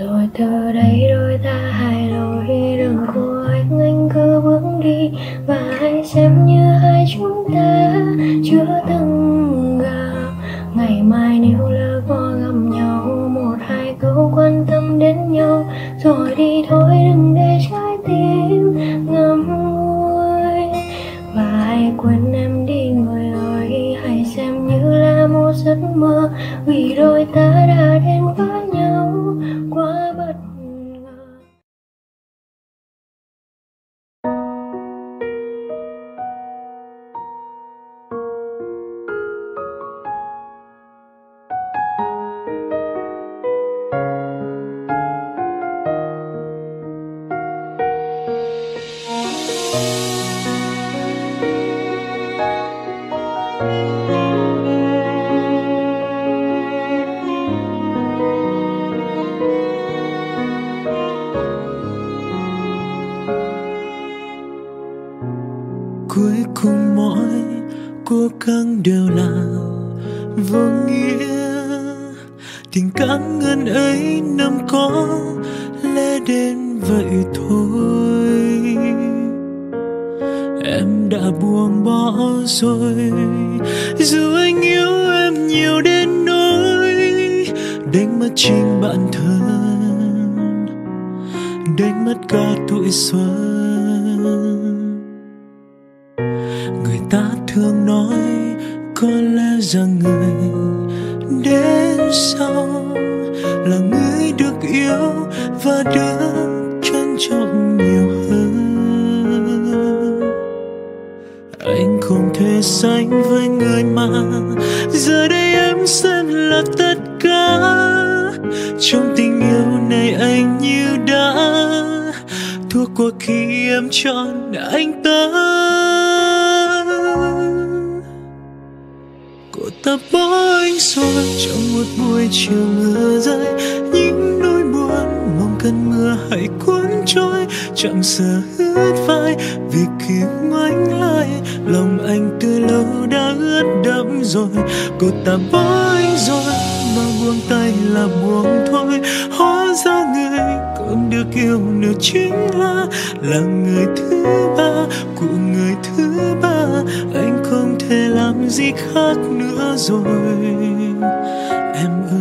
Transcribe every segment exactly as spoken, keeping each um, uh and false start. Rồi từ đấy đôi ta hai lối, đừng của anh, anh cứ bước đi. Và hãy xem như hai chúng ta chưa từng gặp. Ngày mai nếu lỡ có gặp nhau, một hai câu quan tâm đến nhau, rồi đi thôi đừng để trái tim ngắm nguôi. Và hãy quên em đi người ơi, hãy xem như là một giấc mơ, vì đôi ta đã đến với nhau. Cuối cùng mọi cố gắng đều là vô nghĩa. Tình cảm ngần ấy năm có lẽ đến vậy thôi. Em đã buông bỏ rồi, dù anh yêu em nhiều đến nỗi đánh mất chính bản thân, đánh mất cả tuổi xuân. Người ta thường nói có lẽ rằng người đến sau là người được yêu và được trân trọng nhiều hơn. Anh không thể sánh với người mà giờ đây em xem là tất cả. Trong tình yêu này anh như đã thua cuộc khi em chọn anh ta. Cô ta bỏ anh rồi trong một buổi chiều mưa rơi, những nỗi buồn mong cơn mưa hãy cuốn trôi. Chẳng sợ ướt vai vì kiếm anh lại, lòng anh từ lâu đã ướt đẫm rồi. Cô ta bỏ anh rồi mà buông tay là buông thôi. Hóa ra người còn được yêu nữa chính là là người thứ ba của người thứ ba. Anh không thể làm gì khác nữa rồi em ơi.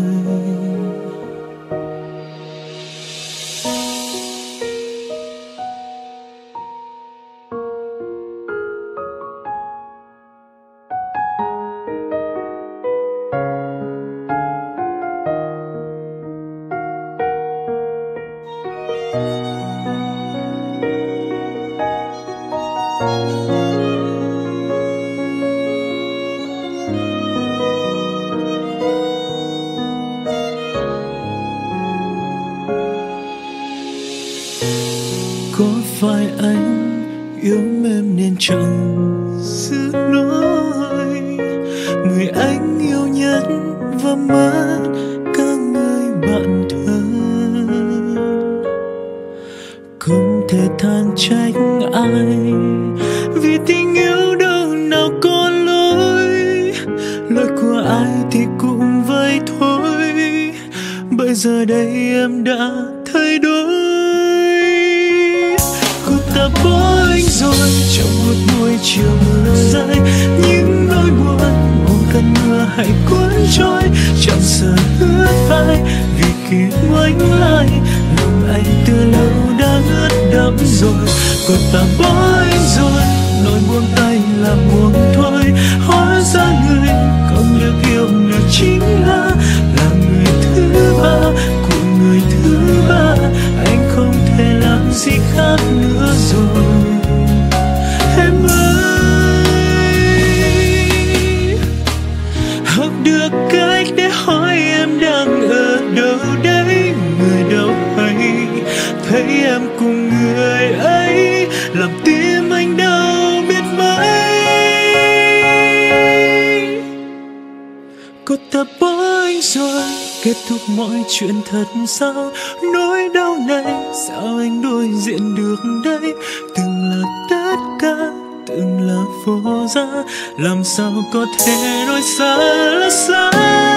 Có phải anh yêu em nên chẳng giữ nổi, người anh yêu nhất và mất cả người bạn thân. Không thể than trách ai vì tình yêu đâu nào có lỗi. Lỗi của ai thì cũng vậy thôi, bây giờ đây em đã thay đổi. Cô ta bỏ anh rồi trong một buổi chiều mưa rơi, những nỗi buồn mong cơn mưa hãy cuốn trôi. Chẳng sợ ướt vai vì kiếm anh lại, lòng anh từ lâu đã ướt đẫm rồi. Cô ta bỏ anh rồi nỗi buông tay là buông thôi. Hóa ra người không được yêu nữa chính là là người thứ ba của người thứ ba. Anh không thể làm gì khác nữa rồi em ơi. Học được cách để hỏi em đang ở đâu đấy, người đâu hay thấy em cùng người ấy, làm tim anh đau biết mấy. Cô ta bỏ anh rồi, kết thúc mọi chuyện thật sao? Nỗi đau này sao anh đối diện được đây? Từng là tất cả, từng là vô giá, làm sao có thể nói xa là xa?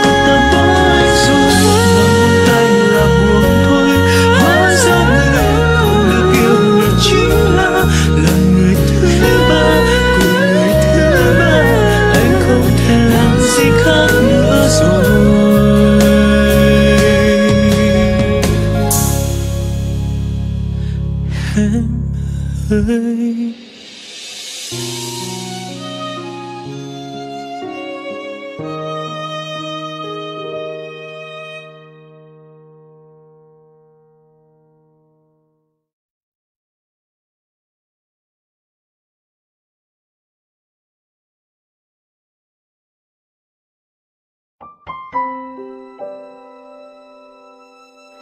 Ta bỏ anh rồi, lòng tay là buồn thôi.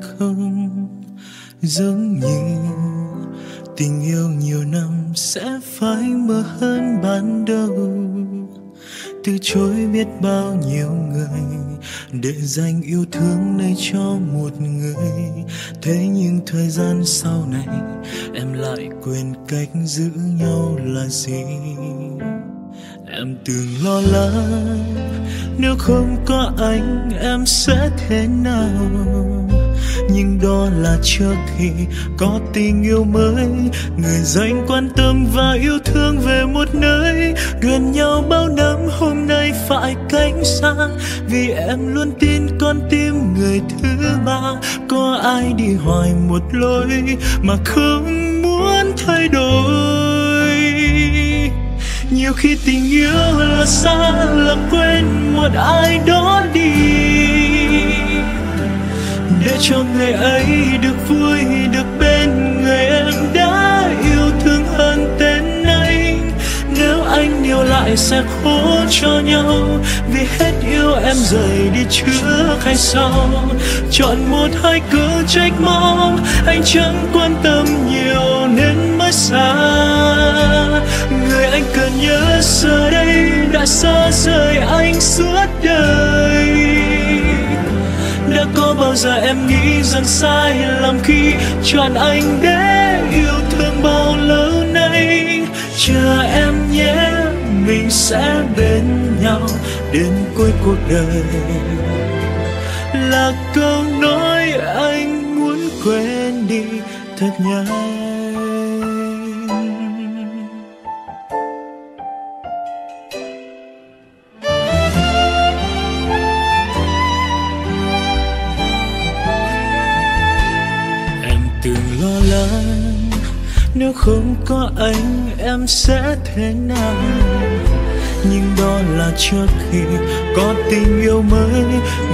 không? Giống như tình yêu nhiều năm sẽ phai mờ hơn ban đầu. Từ chối biết bao nhiêu người để dành yêu thương này cho một người. Thế nhưng thời gian sau này em lại quên cách giữ nhau là gì. Em từng lo lắng nếu không có anh em sẽ thế nào, nhưng đó là trước khi có tình yêu mới. Người dành quan tâm và yêu thương về một nơi, gần nhau bao năm hôm nay phải cách xa. Vì em luôn tin con tim người thứ ba, có ai đi hoài một lối mà không muốn thay đổi. Nhiều khi tình yêu là xa, là quên một ai đó đi, để cho người ấy được vui, được bên người em đã yêu thương hơn tên nay. Nếu anh yêu lại sẽ khổ cho nhau, vì hết yêu em rời đi trước hay sau. Chọn một hai cứ trách móc, anh chẳng quan tâm nhiều nên mới xa. Người anh cần nhớ giờ đây đã xa rời anh suốt đời. Đã có bao giờ em nghĩ rằng sai lầm khi chọn anh để yêu thương bao lâu nay. Chờ em nhé, mình sẽ bên nhau đến cuối cuộc đời, là câu nói anh muốn quên đi thật nhanh. Nếu không có anh em sẽ thế nào, nhưng đó là trước khi có tình yêu mới.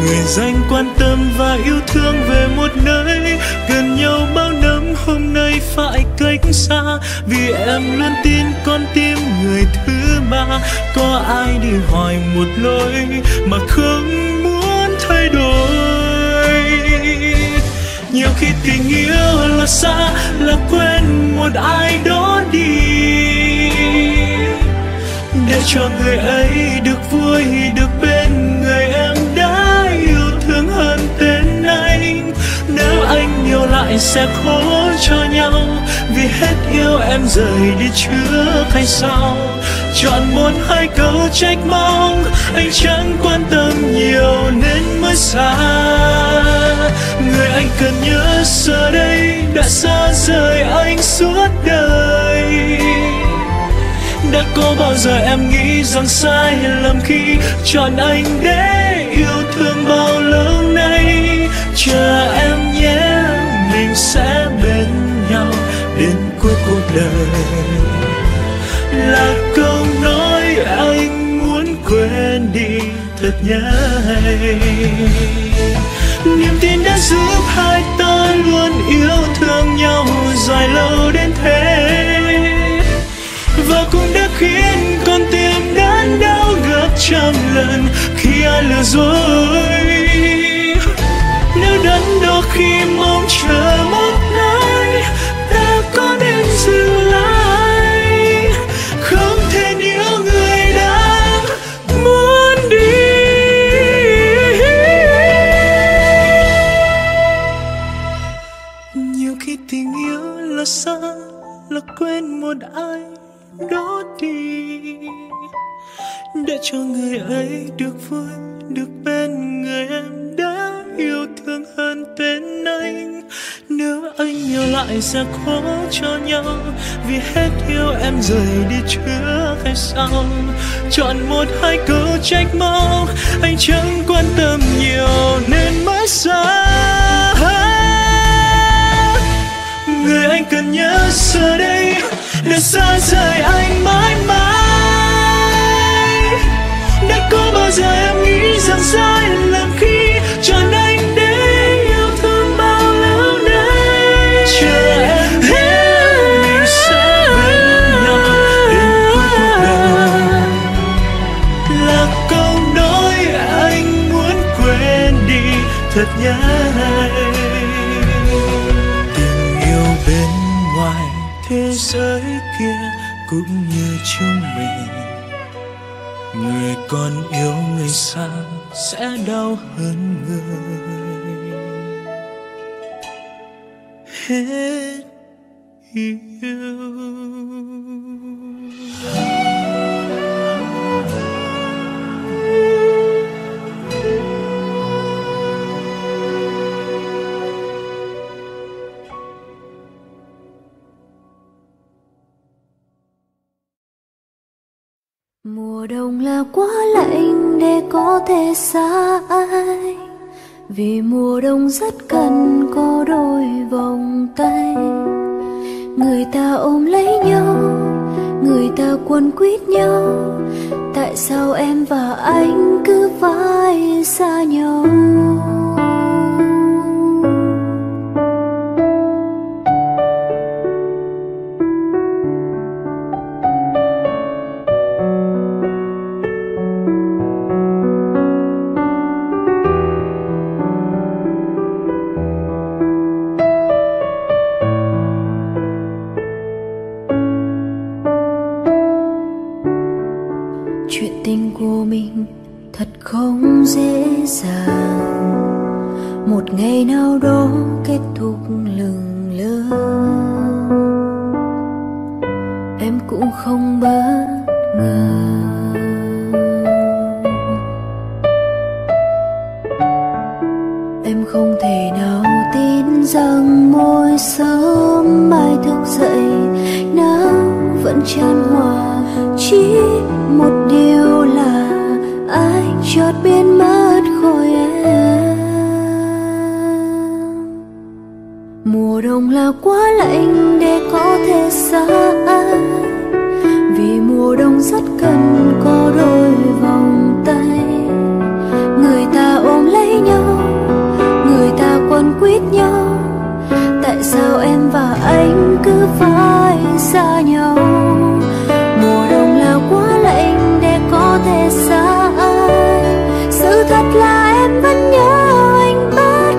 Người dành quan tâm và yêu thương về một nơi, gần nhau bao năm hôm nay phải cách xa. Vì em luôn tin con tim người thứ ba, có ai đi hoài một lối mà không muốn thay đổi. Nhiều khi tình yêu là xa, là quên một ai đó đi, để cho người ấy được vui, được bên người em đã yêu thương hơn tên anh. Nếu anh yêu lại sẽ khổ cho nhau, vì hết yêu em rời đi trước hay sau. Chọn một hai câu trách móc, anh chẳng quan tâm nhiều nên mới xa. Người anh cần nhớ giờ đây đã xa rời anh suốt đời. Đã có bao giờ em nghĩ rằng sai lầm khi chọn anh để yêu thương bao lâu nay. Chờ em nhé, mình sẽ bên nhau đến cuối cuộc đời, là câu nói anh muốn quên đi thật nhanh. Niềm tin đã giúp hai ta luôn yêu thương nhau dài lâu đến thế, và cũng đã khiến con tim đã đau gấp trăm lần khi ai lừa dối. Nếu đắn đo khi mong chờ một ngày ta có nên dừng lại, không thể yêu người đang muốn đi. Nhiều khi tình yêu là xa, là quên một ai đó đi, để cho người ấy được vui, được bên người em đã yêu thương hơn tên anh. Nếu anh yêu lại lại ra khó cho nhau, vì hết yêu em rời đi trước hay sau. Chọn một hai cớ trách móc, anh chẳng quan tâm nhiều nên mãi xa. Người anh cần nhớ giờ đây đã xa rời anh mãi mãi. Đã có bao giờ em nghĩ rằng sai lầm khi chọn anh để yêu thương bao lâu nay? Chờ em đến mình sẽ bên nhau đến cuối cuộc đời, là câu nói anh muốn quên đi thật nhanh. Thế giới kia cũng như chúng mình, người còn yêu người xa sẽ đau hơn người hết yêu. Mùa đông là quá lạnh để có thể xa ai, vì mùa đông rất cần có đôi vòng tay. Người ta ôm lấy nhau, người ta quấn quýt nhau, tại sao em và anh cứ phải xa nhau? Thật là em vẫn nhớ anh, bất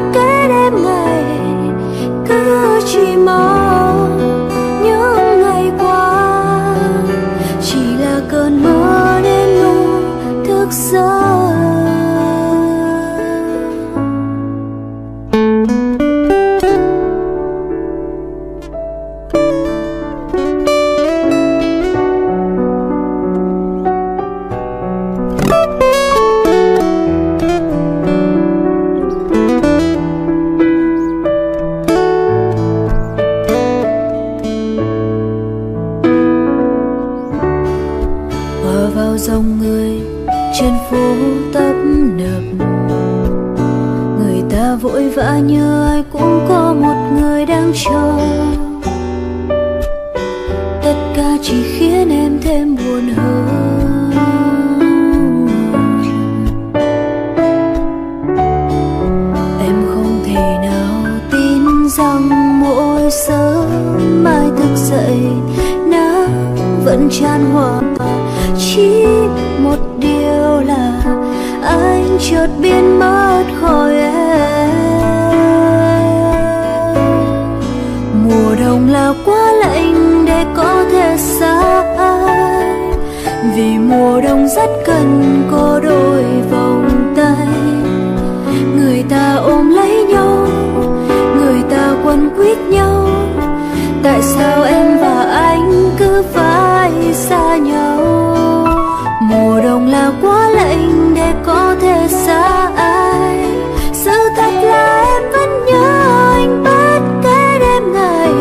kể đêm ngày,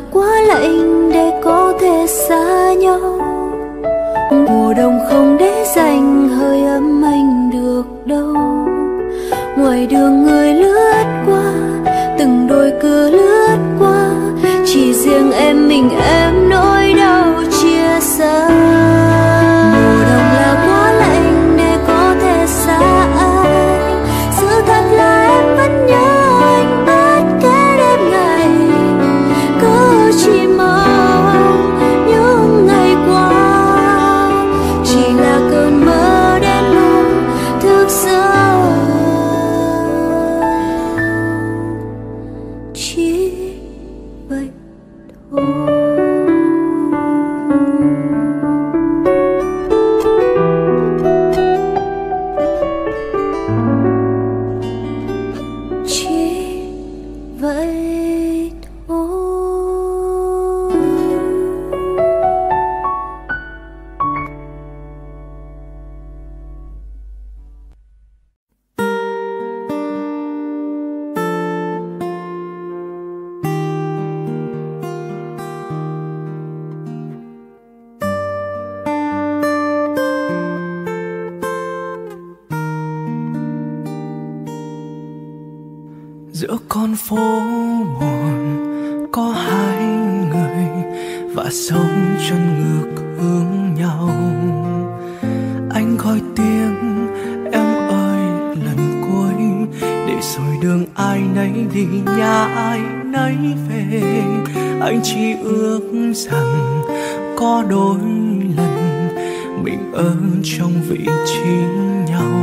là quá lạnh để có thể xa nhau. Mùa đông không để dành hơi ấm anh được đâu. Ngoài đường người lướt qua, từng đôi cứ lướt qua, chỉ riêng em mình em nỗi đau chia xa. Mùa đông là quá lạnh để có thể xa anh. Sự thật là em vẫn nhớ anh bất kể đêm ngày. Cứ chỉ mong những ngày qua chỉ là cơn mơ đến lúc thức giấc. Giữa con phố buồn có hai người và sống chân ngược hướng nhau. Anh gọi tiếng em ơi lần cuối, để rồi đường ai nấy đi nhà ai nấy về. Anh chỉ ước rằng có đôi lần mình ở trong vị trí nhau,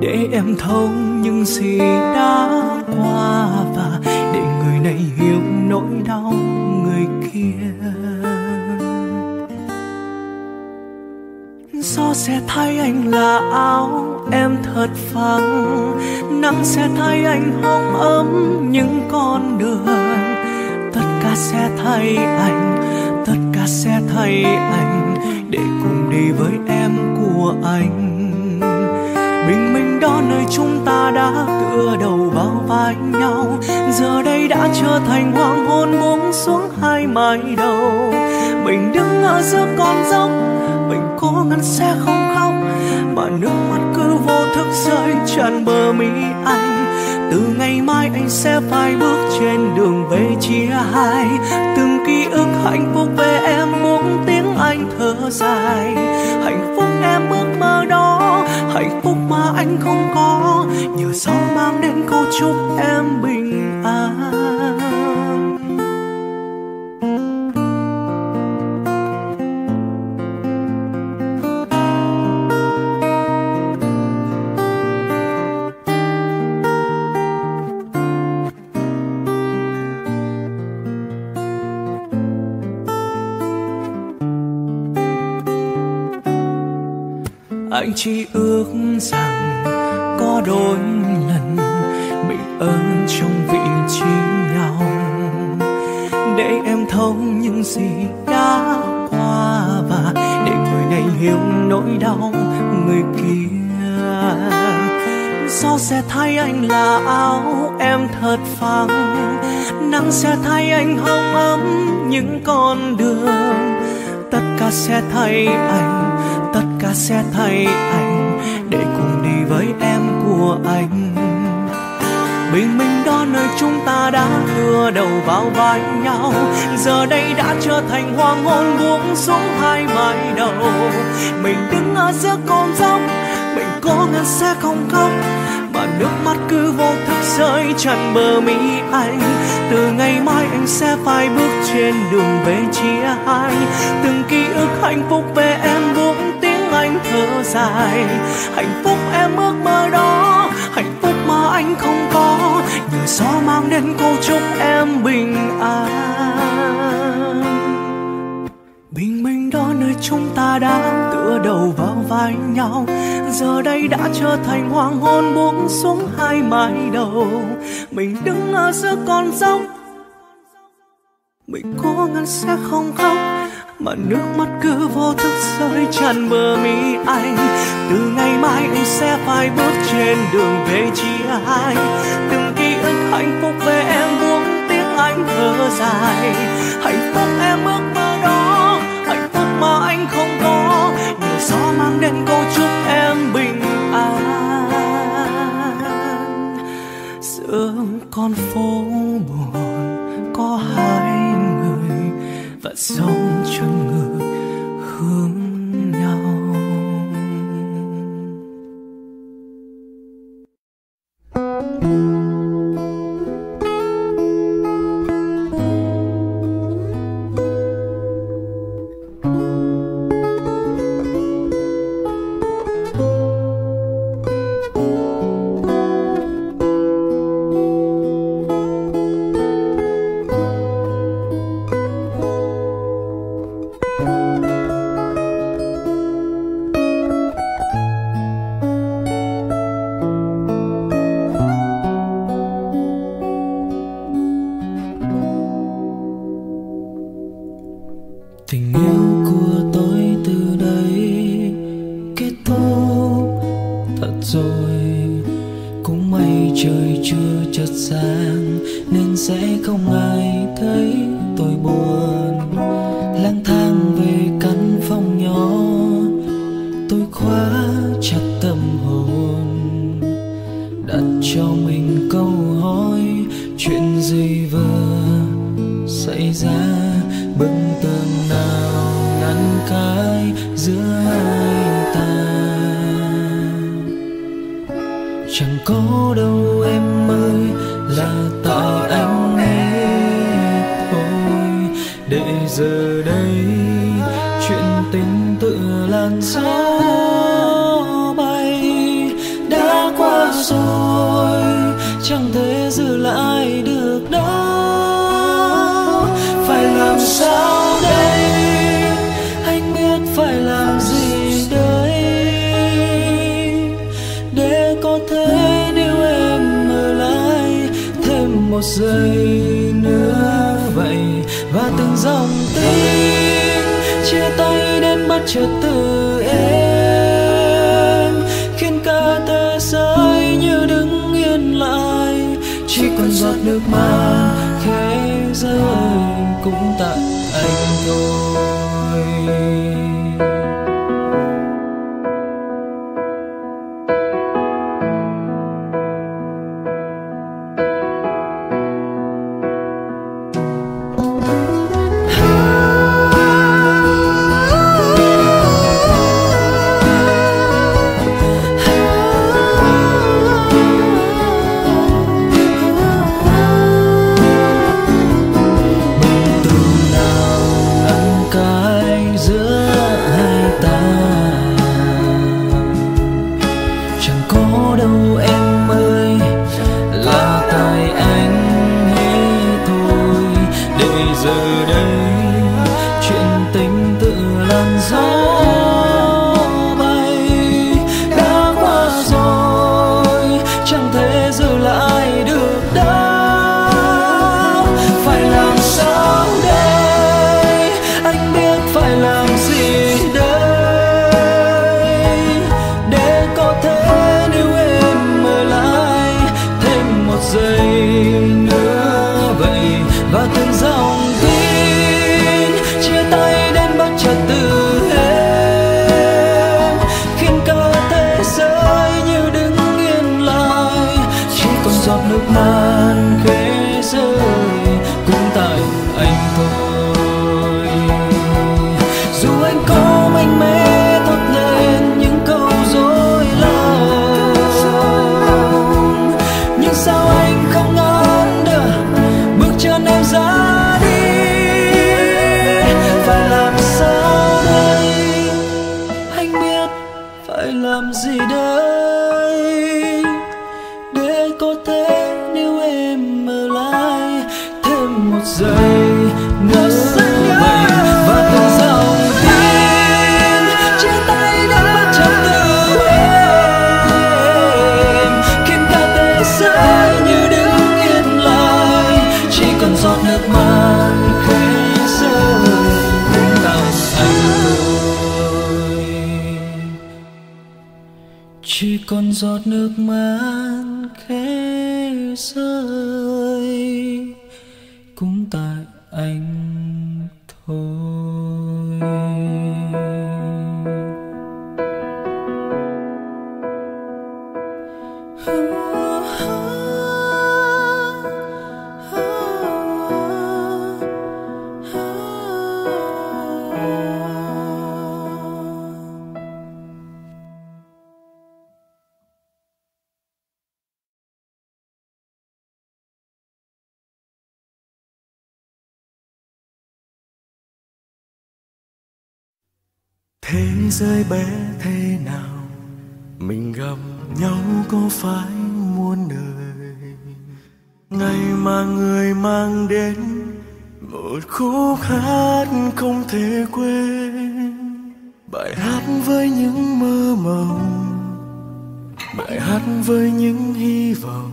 để em thấu những gì đã qua và để người này hiểu nỗi đau người kia. Gió sẽ thay anh là áo em thật vắng, nắng sẽ thay anh hóng ấm những con đường. Tất cả sẽ thay anh, tất cả sẽ thay anh để cùng đi với em của anh. Bình minh đó nơi chúng ta đã tựa đầu vào vai nhau, giờ đây đã trở thành hoàng hôn buông xuống hai mái đầu. Mình đứng ở giữa con dốc, mình cố ngăn sẽ không khóc, mà nước mắt cứ vô thức rơi tràn bờ mi anh. Từ ngày mai anh sẽ phải bước trên đường về chia hai, từng ký ức hạnh phúc về em muốn tiếng anh thở dài. Hạnh phúc em ước mơ đó, hạnh phúc mà anh không có, nhờ gió mang đến câu chúc em bình an. Anh chỉ ước rằng có đôi lần mình ở trong vị trí nhau, để em thấu những gì đã qua và để người này hiểu nỗi đau người kia. Gió sẽ thay anh là áo em thật vắng, nắng sẽ thay anh hóng ấm những con đường. Tất cả sẽ thay anh, tất cả sẽ thay anh để cùng đi với em của anh. Bình minh đó nơi chúng ta đã đưa đầu vào vai nhau, giờ đây đã trở thành hoàng hôn buông xuống hai mái đầu. Mình đứng ở giữa con dốc, mình cố ngăn sẽ không khóc, mà nước mắt cứ vô thức rơi tràn bờ mi anh. Từ ngày mai anh sẽ phải bước trên đường về chia hai, từng ký ức hạnh phúc về em buông tiếng anh thở dài. Hạnh phúc em ước mơ đó, hạnh phúc mà anh không có, nhờ gió mang đến câu chúc em bình an. Bình minh đó nơi chúng ta đã tựa đầu vào vai nhau, giờ đây đã trở thành hoàng hôn buông xuống hai mái đầu. Mình đứng ở giữa con dốc, mình cố ngăn sẽ không khóc, mà nước mắt cứ vô thức rơi tràn bờ mi anh. Từ ngày mai anh sẽ phải bước trên đường về chia hai, từng ký ức hạnh phúc về em buông tiếng anh thở dài. Hạnh phúc em ước mơ đó, hạnh phúc mà anh không có, nhờ gió mang đến câu chúc em bình an. Giữa con phố buồn có hai người và dòng chân người hướng nhau. cũng tại anh thôi. Thế giới bé thế nào mình gặp nhau có phải muôn đời, ngày mà người mang đến một khúc hát không thể quên, bài hát với những mơ mộng, bài hát với những hy vọng,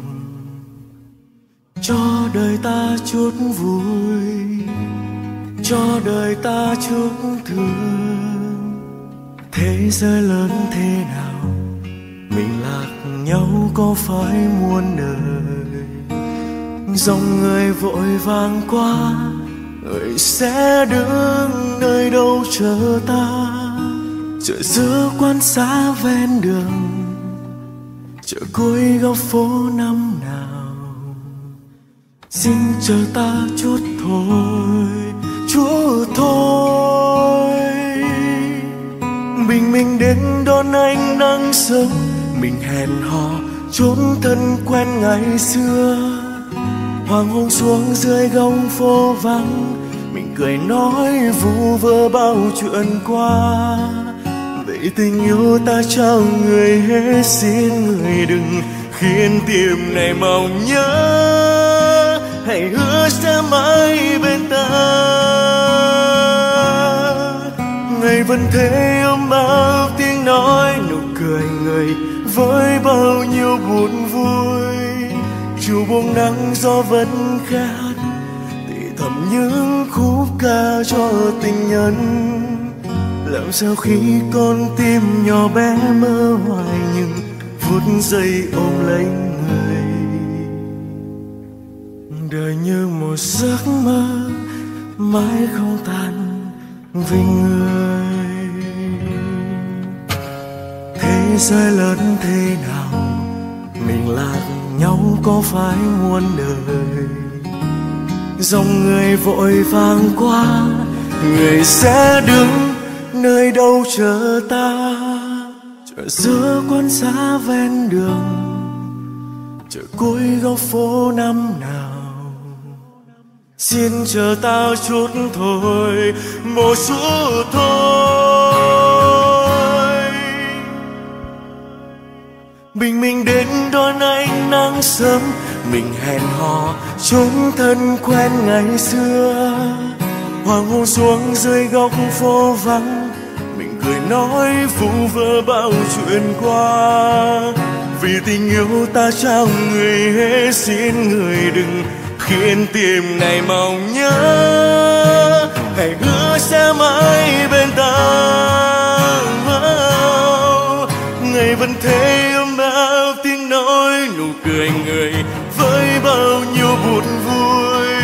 cho đời ta chút vui, cho đời ta chút thương. Thế giới lớn thế nào mình lạc nhau có phải muôn đời, dòng người vội vàng qua, người sẽ đứng nơi đâu chờ ta, chờ giữa quan xá ven đường, chờ cuối góc phố năm nào. Xin chờ ta chút thôi, chút thôi. Bình minh đến đón anh nắng sớm, mình hẹn hò trốn thân quen ngày xưa. Hoàng hôn xuống dưới gông phố vắng, mình cười nói vu vơ bao chuyện qua. Vậy tình yêu ta trao người hết, xin người đừng khiến tim này mong nhớ, hãy hứa sẽ mãi bên ta. Ngày vẫn thế ấm áp tiếng nói, nụ cười người với bao nhiêu buồn vui. Chiều buông nắng gió vẫn khẽ hát, thì thầm những khúc ca cho tình nhân. Làm sao khi con tim nhỏ bé mơ hoài những phút giây ôm lấy người. Đời như một giấc mơ mãi không tan vì người. Thế giới lớn thế nào mình lạc nhau có phải muôn đời, dòng người vội vàng qua, người sẽ đứng nơi đâu chờ ta, chờ giữa quan xá ven đường, chờ cuối góc phố năm nào. Xin chờ ta chút thôi, một chút thôi. Bình minh đến đón anh nắng sớm, mình hẹn hò chúng thân quen ngày xưa. Hoàng hôn xuống dưới góc phố vắng, mình cười nói vu vơ bao chuyện qua. Vì tình yêu ta trao người hết, xin người đừng khiến tim này mong nhớ, hãy hứa sẽ mãi bên ta. Ngày vẫn thế ấm áp tiếng nói, nụ cười người với bao nhiêu buồn vui.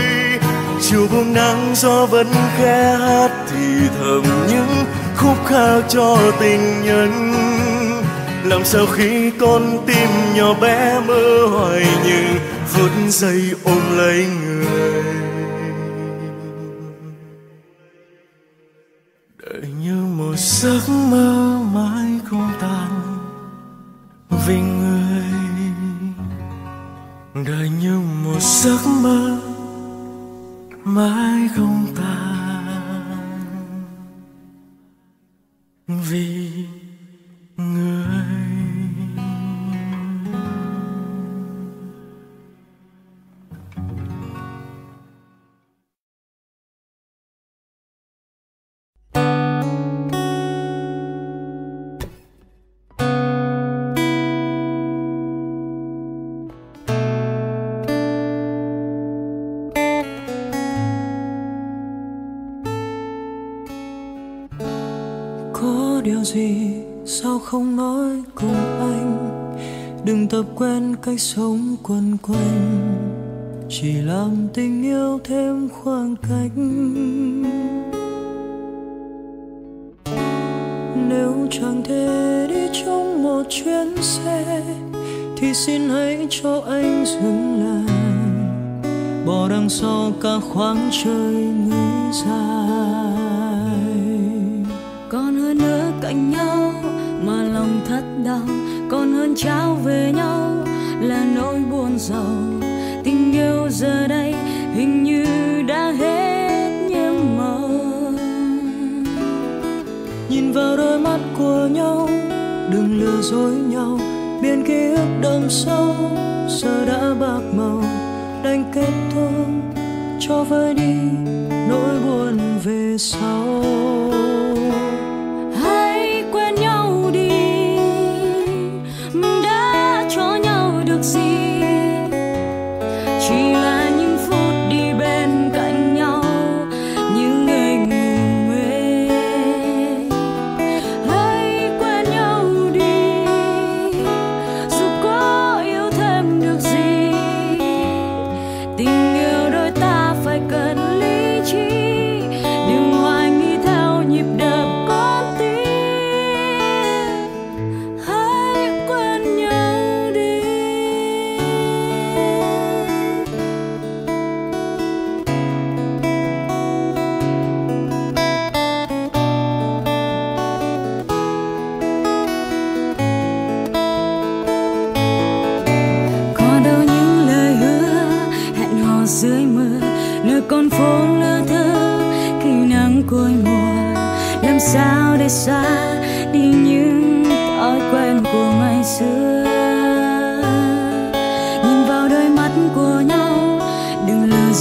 Chiều buông nắng gió vẫn khẽ hát, thì thầm những khúc ca cho tình nhân. Làm sao khi con tim nhỏ bé mơ hoài như phút giây ôm lấy người. Đợi như một giấc mơ mãi không tan vì người. Đợi như một giấc mơ mãi không tan vì người. Có điều gì sao không nói cùng anh, đừng tập quen cách sống quần quanh. chỉ làm tình yêu thêm khoảng cách. Nếu chẳng thể đi chung một chuyến xe thì xin hãy cho anh dừng lại, bỏ đằng sau cả khoảng trời người dài. Còn hơn nữa cạnh nhau mà lòng thật đau, còn hơn trao về nhau là nỗi buồn giàu. Tình yêu giờ đây hình như đã hết những màu, nhìn vào đôi mắt của nhau đừng lừa dối nhau. Biển ký ức đậm sâu giờ đã bạc màu, đành kết thúc cho vơi đi nỗi buồn về sau. Hãy quên nhau đi, đã cho nhau được gì, chỉ là những phút đi bên cạnh nhau như người ngủ mê. Hãy quên nhau đi, dù có yêu thêm được gì, tình yêu đôi ta phải cần lý trí, đừng hoài nghi theo nhịp đập con tim. Hãy quên nhau đi. Có đâu những lời hứa hẹn hò dưới mưa, nơi con phố lơ thơ khi nắng côi mùa. Làm sao để xa đi những thói quen của ngày xưa, nhìn vào đôi mắt của nhau đừng lừa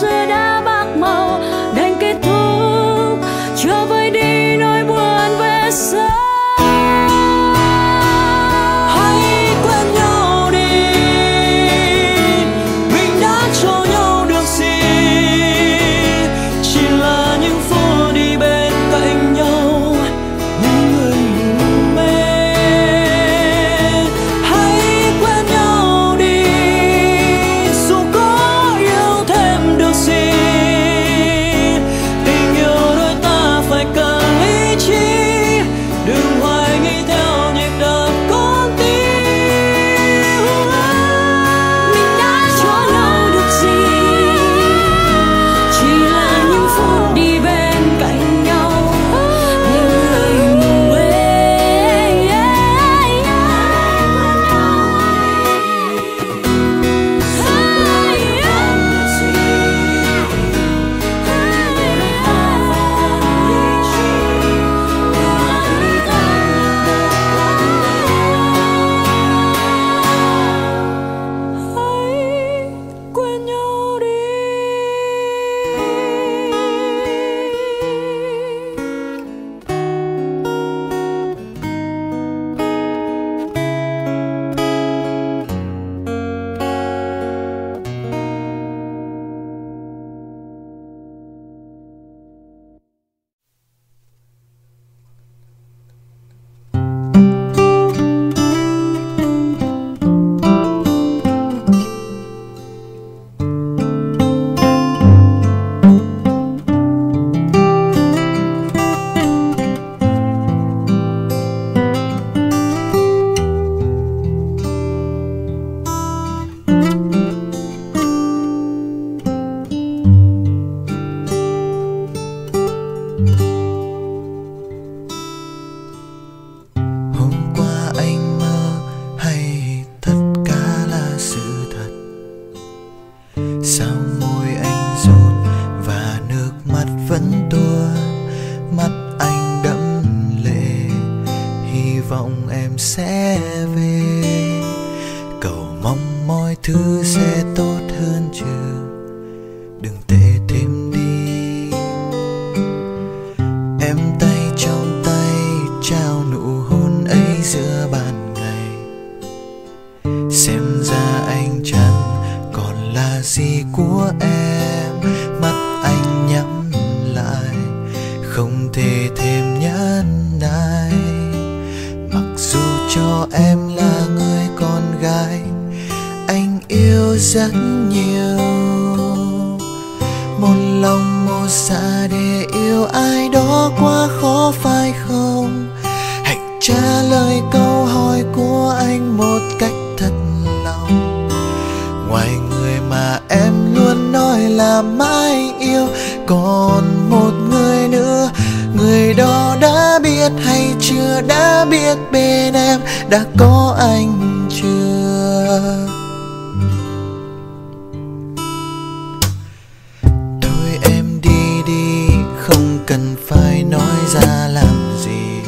giờ đã bạc màu, đành kết thúc cho vơi đi nỗi buồn về sau. Hãy quên nhau đi, mình đã cho nhau được gì, chỉ là những phố đi bên cạnh nhau những người ngủ mê. Hãy quên nhau đi, dù có yêu thêm được gì, tình yêu đôi ta phải cần lý trí, đừng hoài nghi theo nhịp đập con tim. Mình đã cho nhau được gì, chỉ là những phút đi bên cạnh nhau như người ngủ mê. Hãy quên nhau đi. Hôm qua anh mơ hay tất cả là sự thật? Sao môi anh run và nước mắt vẫn tua, mắt anh đẫm lệ. Hy vọng em sẽ về, cầu mong mọi thứ sẽ tốt hơn chứ đừng tệ thêm đi. Em tay trong tay trao nụ hôn ấy giữa ban ngày, xem ra anh chẳng còn là gì của em. Mắt anh nhắm lại không thể thêm nhẫn nại, mặc dù cho em là người con gái rất nhiều. Một lòng một dạ để yêu ai đó quá khó phải không? Hãy trả lời câu hỏi của anh một cách thật lòng. Ngoài người mà em luôn nói là mãi yêu, còn một người nữa, người đó đã biết hay chưa? Đã biết bên em đã có anh chưa? Thôi em đi đi, không cần phải nói ra làm gì.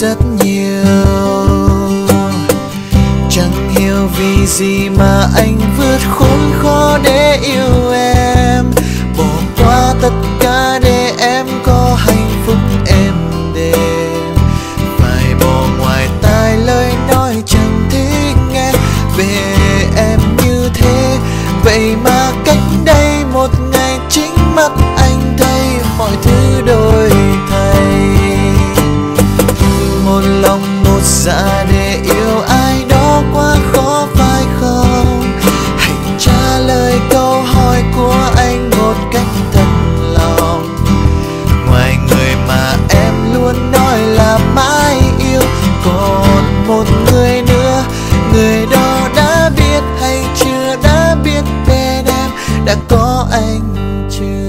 Rất nhiều, chẳng hiểu vì gì mà anh vượt khốn khó để yêu em, bỏ qua tất cả để em có hạnh phúc êm đềm. Phải bỏ ngoài tai lời nói chẳng thích nghe về em như thế, vậy mà cách đây một ngày chính mắt anh thấy mọi thứ đổi thay. Một lòng một dạ để yêu ai đó quá khó phải không? Hãy trả lời câu hỏi của anh một cách thật lòng. Ngoài người mà em luôn nói là mãi yêu, còn một người nữa, người đó đã biết hay chưa? Đã biết bên em đã có anh chưa?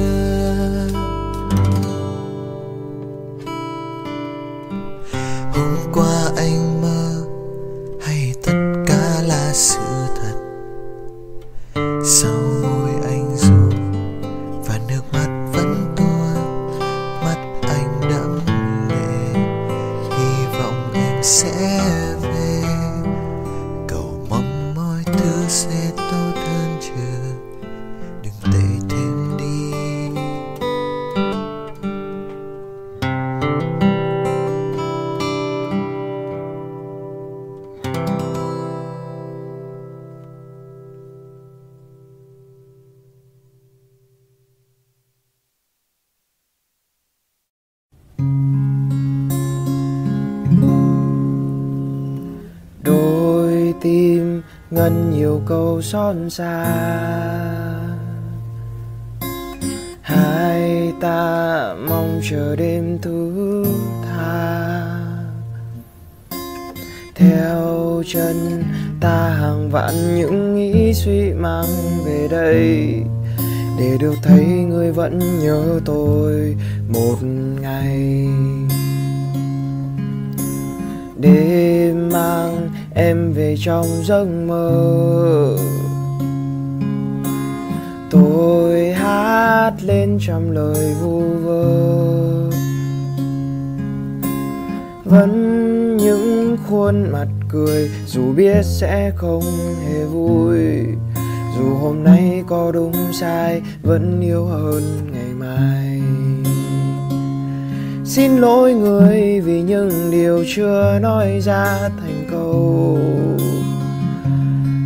Hôm qua anh mơ hay tất cả là sự thật? Sau môi anh run và nước mắt vẫn tuôn, mắt anh đẫm lệ. Hy vọng em sẽ về, cầu mong mọi thứ sẽ tốt hơn chứ đừng tệ thêm đi. Tim ngân nhiều câu xót xa, hai ta mong chờ đêm thứ tha. Theo chân ta hàng vạn những nghĩ suy mang về đây, để được thấy người vẫn nhớ tôi một ngày. Đêm mang em về trong giấc mơ, tôi hát lên trăm lời vu vơ. Vẫn những khuôn mặt cười, dù biết sẽ không hề vui. Dù hôm nay có đúng sai, vẫn yêu hơn ngày mai. Xin lỗi người vì những điều chưa nói ra thành câu.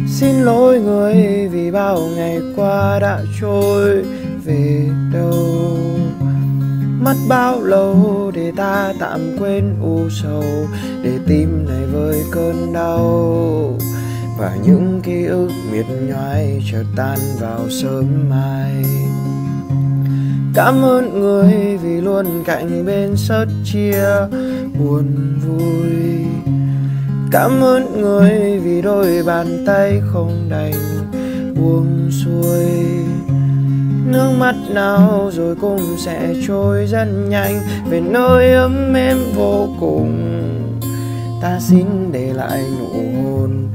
Xin lỗi người vì bao ngày qua đã trôi về đâu. Mất bao lâu để ta tạm quên u sầu, để tim này vơi cơn đau, và những ký ức miệt nhoài chợt tan vào sớm mai. Cảm ơn người vì luôn cạnh bên sớt chia buồn vui. Cảm ơn người vì đôi bàn tay không đành buông xuôi. Nước mắt nào rồi cũng sẽ trôi rất nhanh về nơi ấm êm vô cùng. Ta xin để lại nụ hôn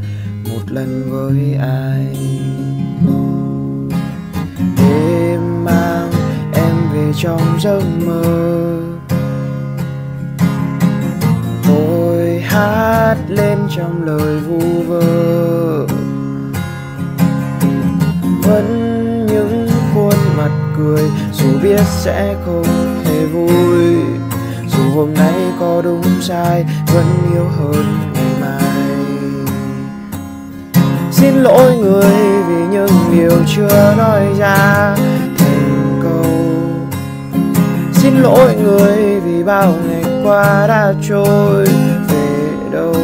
một lần với ai. Đêm mang về trong giấc mơ, tôi hát lên trong lời vu vơ. Vẫn những khuôn mặt cười, dù biết sẽ không hề vui. Dù hôm nay có đúng sai, vẫn yêu hơn ngày mai. xin lỗi người vì những điều chưa nói ra thành câu. Xin lỗi người vì bao ngày qua đã trôi về đâu.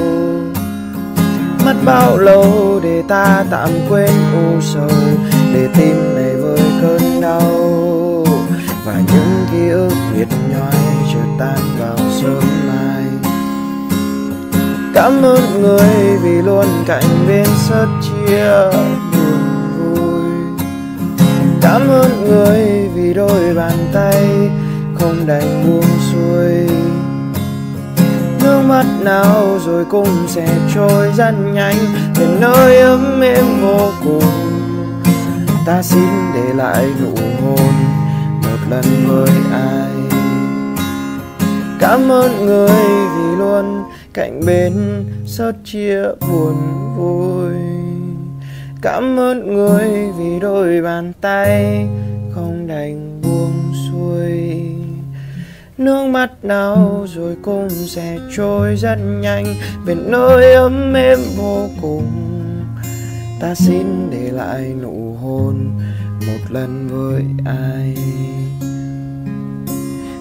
Mất bao lâu để ta tạm quên u sầu, để tim này vơi cơn đau và những ký ức biệt nhói chợt tan vào sớm mai. Cảm ơn người vì luôn cạnh bên sớt chia buồn vui. Cảm ơn người vì đôi bàn tay không đành buông xuôi. Nước mắt nào rồi cũng sẽ trôi rất nhanh về nơi ấm êm vô cùng. Ta xin để lại nụ hôn một lần với ai. Cảm ơn người vì luôn cạnh bên sớt chia buồn vui. Cảm ơn người vì đôi bàn tay không đành buông xuôi. Nước mắt nào rồi cũng sẽ trôi rất nhanh về nơi ấm êm vô cùng. Ta xin để lại nụ hôn một lần với ai.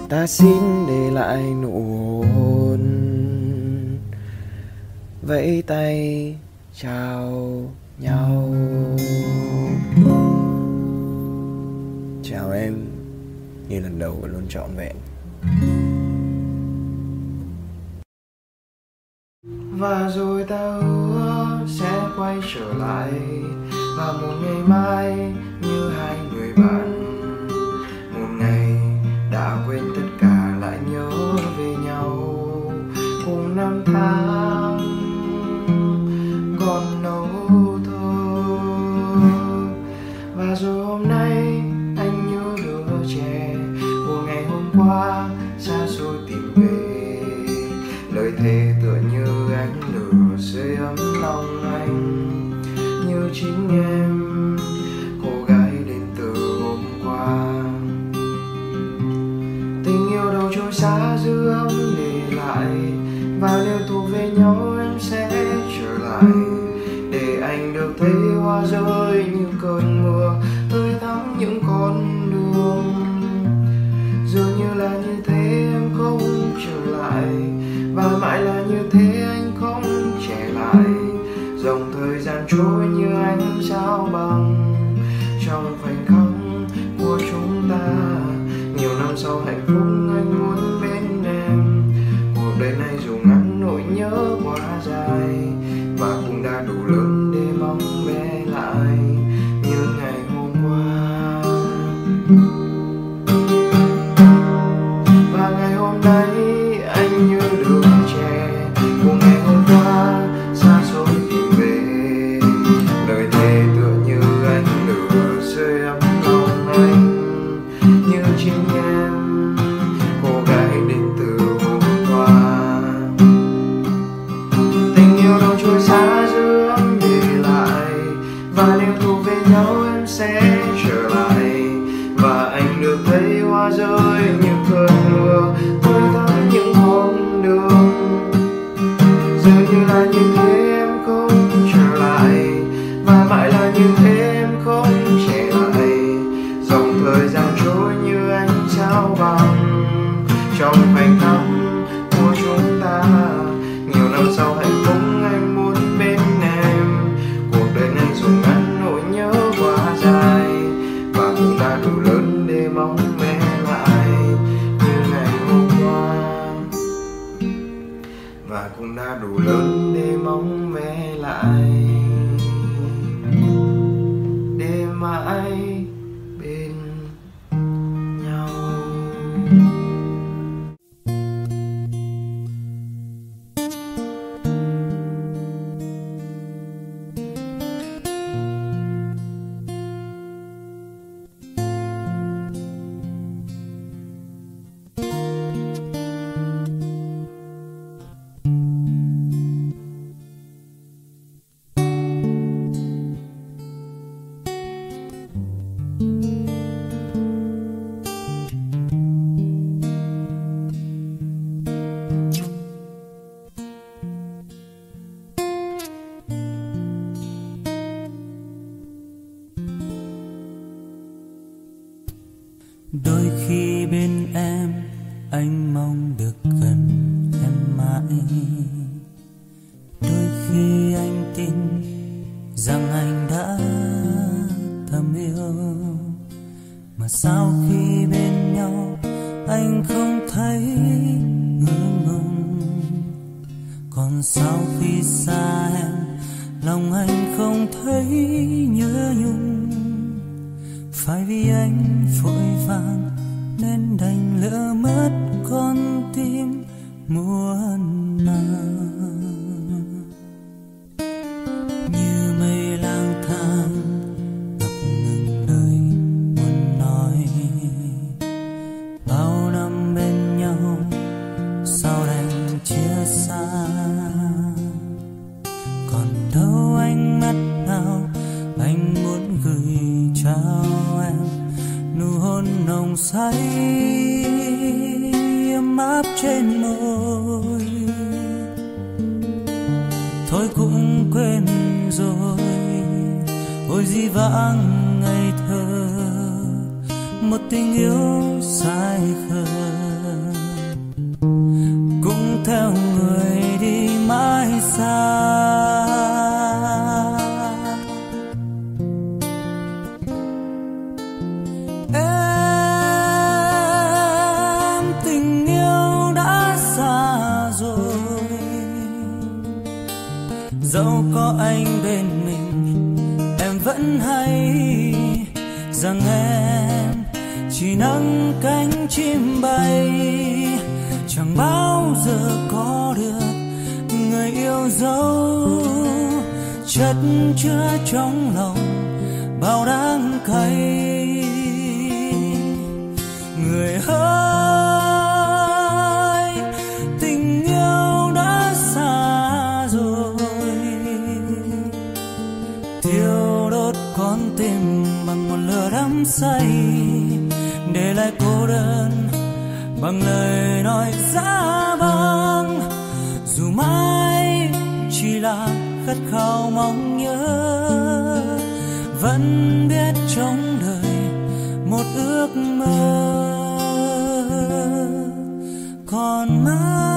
Ta xin để lại nụ hôn vẫy tay chào nhau. Chào em như lần đầu và luôn trọn vẹn. Và rồi ta hứa sẽ quay trở lại, và một ngày mai như hai người bạn, một ngày đã quên tất cả lại nhớ về nhau. Cùng năm tháng còn lâu thôi. Và rồi hôm nay anh như đứa trẻ của ngày hôm qua xa xôi tìm về. Lời thề tựa như ánh lửa sưởi ấm lòng anh, như chính em, cô gái đến từ hôm qua. Tình yêu đâu trôi xa dư âm để lại, và nếu thuộc về nhau em sẽ trở lại, để anh được thấy hoa rơi như cơn mưa tươi thắm những con đường. Dường như là như thế em không trở lại, và mãi là như thế anh không trẻ lại. Dòng thời gian trôi như ánh sao băng trong khoảnh khắc của chúng ta. Nhiều năm sau hạnh phúc anh muốn bên em. Cuộc đời này dù ngắn nỗi nhớ quá dài, và cũng đã đủ lớn để mong bé lại như ngày hôm qua. Và ngày hôm nay anh như đứa trẻ của ngày hôm qua xa xôi tìm về. Lời thề tựa như ánh lửa rơi ấm lòng anh, như chính em, cô gái đến từ hôm qua. Tình yêu đâu trôi xa dư âm để lại, và nếu thuộc về nhau em sẽ trở lại, và anh được thấy hoa rơi như cơn mưa tươi thắm những hôm đường. Dường như là như thế em không trở lại, và mãi là như thế em không trẻ lại. Dòng thời gian trôi như ánh sao băng trong khoảnh khắc của chúng ta. Nhiều năm sau hạnh phúc anh muốn bên em. Cuộc đời này dù ngắn nỗi nhớ quá dài, và cũng đã đủ lớn để mong mẹ lại như ngày hôm qua. Và cũng đã đủ lớn để mong mẹ lại, để mãi bên nhau. Đôi khi bên em anh mong được gần em mãi. Đôi khi anh tin rằng anh đã thầm yêu, mà sao khi bên nhau anh không thấy ngượng ngùng. Còn sao khi xa em lòng anh không thấy nhớ nhung. Phải vì anh vội vàng nên đành lỡ mất con tim muôn năm. Như mây lang thang ngập ngừng lời muốn nói, bao năm bên nhau sao đành chia xa. Còn đâu ánh mắt nào anh muốn gửi trao nụ hôn nồng say ấm áp trên môi. Thôi cũng quên rồi ôi dĩ vãng ngày thơ, một tình yêu sai khờ cũng theo người đi mãi xa. Dẫu có anh bên mình em vẫn hay rằng em chỉ nắng cánh chim bay. Chẳng bao giờ có được người yêu dấu chất chứa trong lòng bao đắng cay. Người ơi, con tim bằng một lửa đắm say, để lại cô đơn bằng lời nói giá vang. Dù mãi chỉ là khát khao mong nhớ, vẫn biết trong đời một ước mơ còn mãi.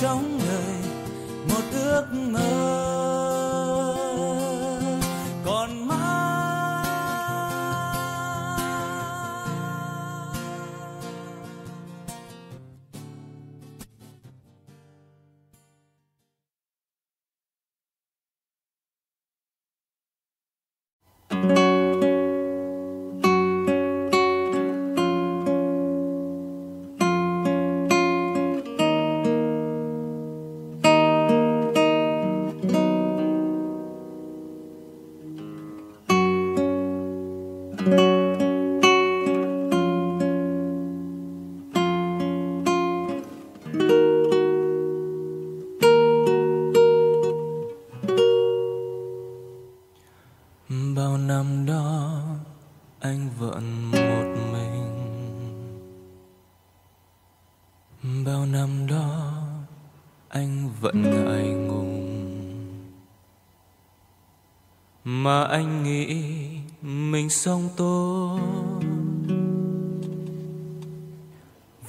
Trong đời một ước mơ bao năm đó anh vẫn ngại ngùng, mà anh nghĩ mình sống tốt,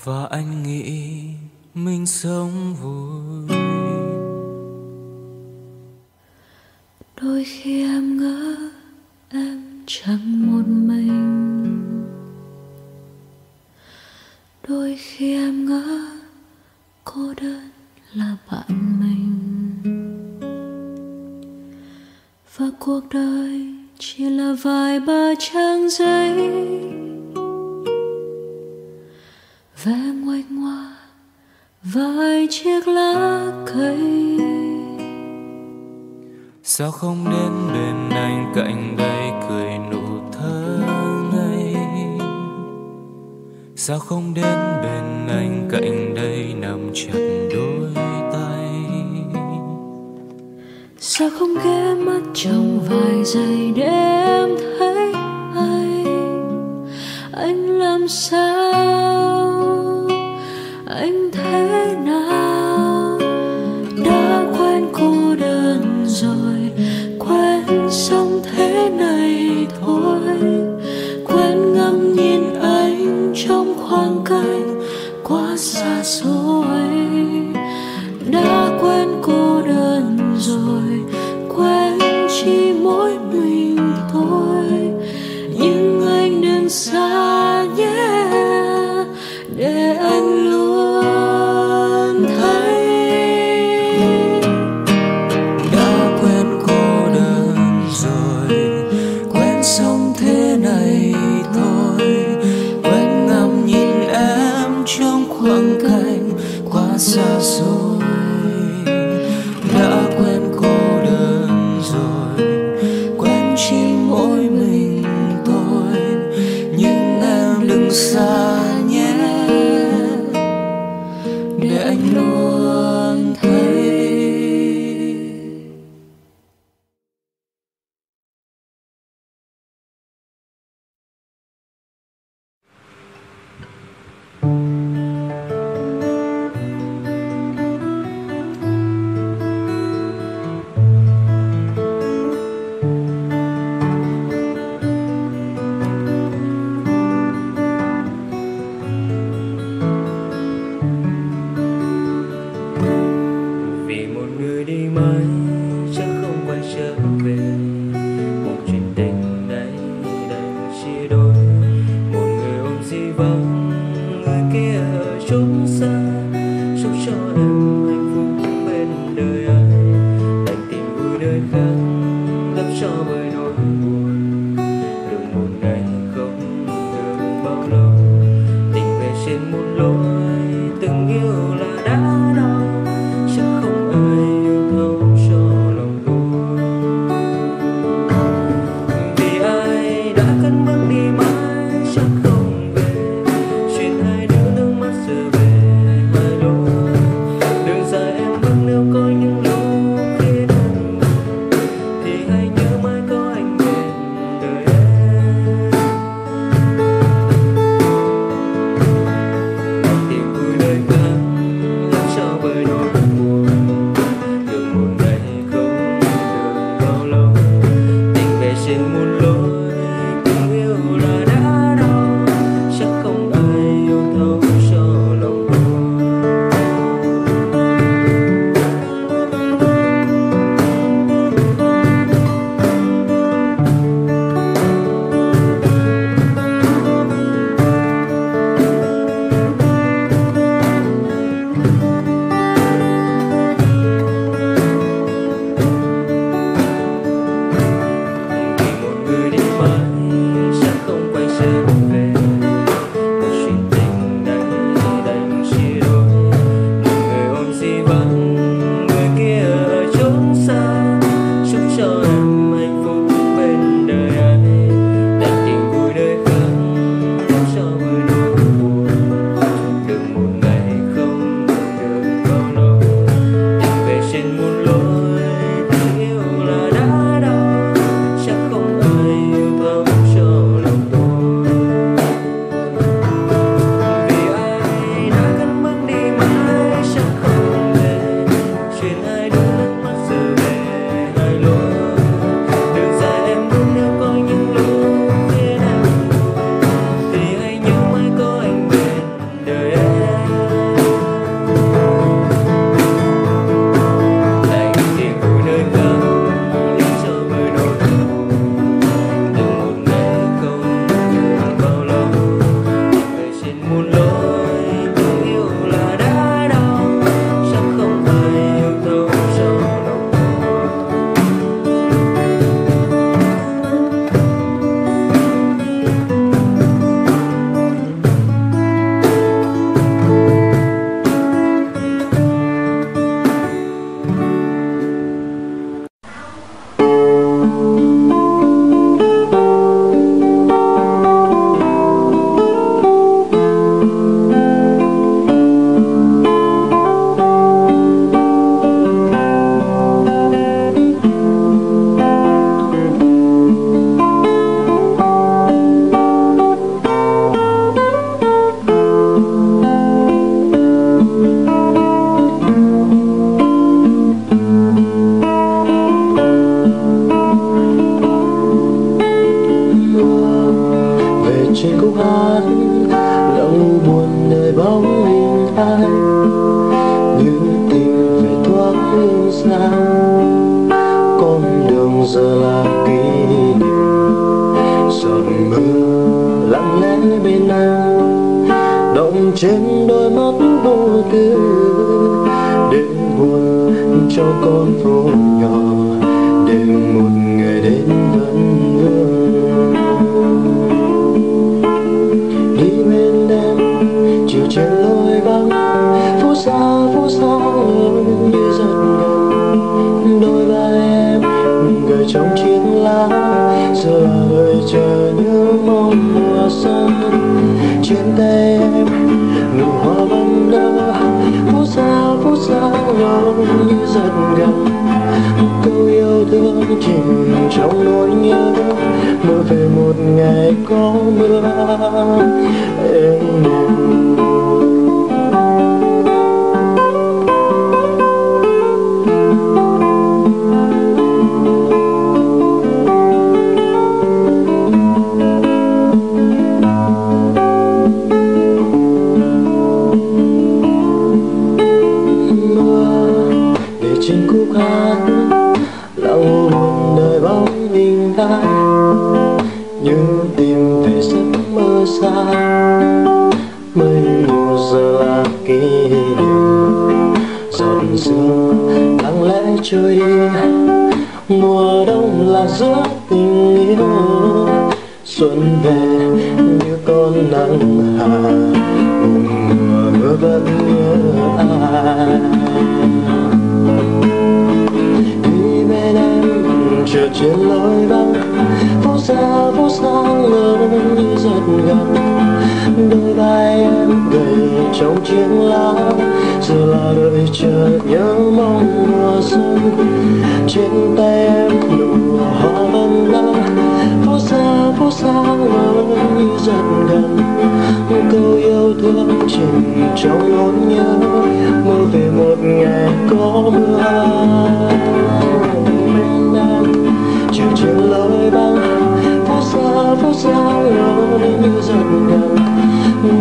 và anh nghĩ mình sống vui. Đôi khi em ngỡ em chẳng một mình, đôi khi em ngỡ cô đơn là bạn mình, và cuộc đời chỉ là vài ba trang giấy vẽ ngoanh ngoa vài chiếc lá cây. Sao không đến bên anh cạnh đây cười nụ thơ ngây, sao không đến bên anh cạnh đây nằm chặt đôi tay, sao không ghé mắt trong vài giây để em thấy anh. Anh làm sao, anh thế nào, đã quen cô đơn rồi, sống thế này thôi, quên ngắm nhìn anh trong khoảng cách quá xa xôi. Đã quên cô đơn rồi, quên chỉ mỗi mình thôi, nhưng anh đừng xa nhé, để anh luôn thấy. Xa xôi đã quen cô đơn rồi, quen chỉ mỗi mình tôi, nhưng em đừng xa nhé, để anh luôn thấy. Hãy subscribe trên đôi mắt vô tư, để buồn cho con phố nhỏ, để một ngày đến gần gũi. Đi bên đêm chiều trên lối vắng, phố xa phố xa như rất gần, đôi ba em gửi trong chiếc lá giờ hơi chờ như mong hoa xanh. Trên tay em nụ hoa vẫn nở, phố xa phố xa như rất gần, câu yêu thương chìm trong nỗi nhớ, mơ về một ngày có mưa em mong. Nhưng tìm về giấc mơ xa, mấy mùa giờ là kỷ niệm dần dưa lặng lẽ trôi đi. Mùa đông là giữa tình yêu, xuân về như con nắng hạ, mùa mưa vẫn nhớ ai. Đi bên em chờ trên lối vắng, phố xa phố xa lớn như rất gần, đôi vai em gầy trong chiếc lá giờ là đợi chờ nhớ mong mùa xuân. Trên tay em nụ hoa vẫn nở, phố xa phố xa lớn như rất gần, câu yêu thương chìm trong nỗi nhớ, mơ về một ngày có mưa. Chiều trên lối vắng, phố xa phố xa lớn như rất gần,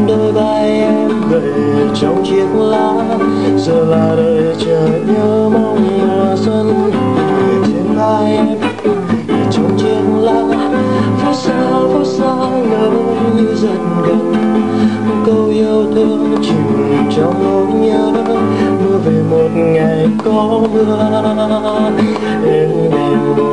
đôi vai em gầy trong chiếc lá giờ là đợi chờ nhớ mong mùa xuân. Trên vai em gầy trong chiếc lá, phố xa phố xa lớn như rất gần, câu yêu thương chìm trong nỗi nhớ, mơ về một ngày có mưa em.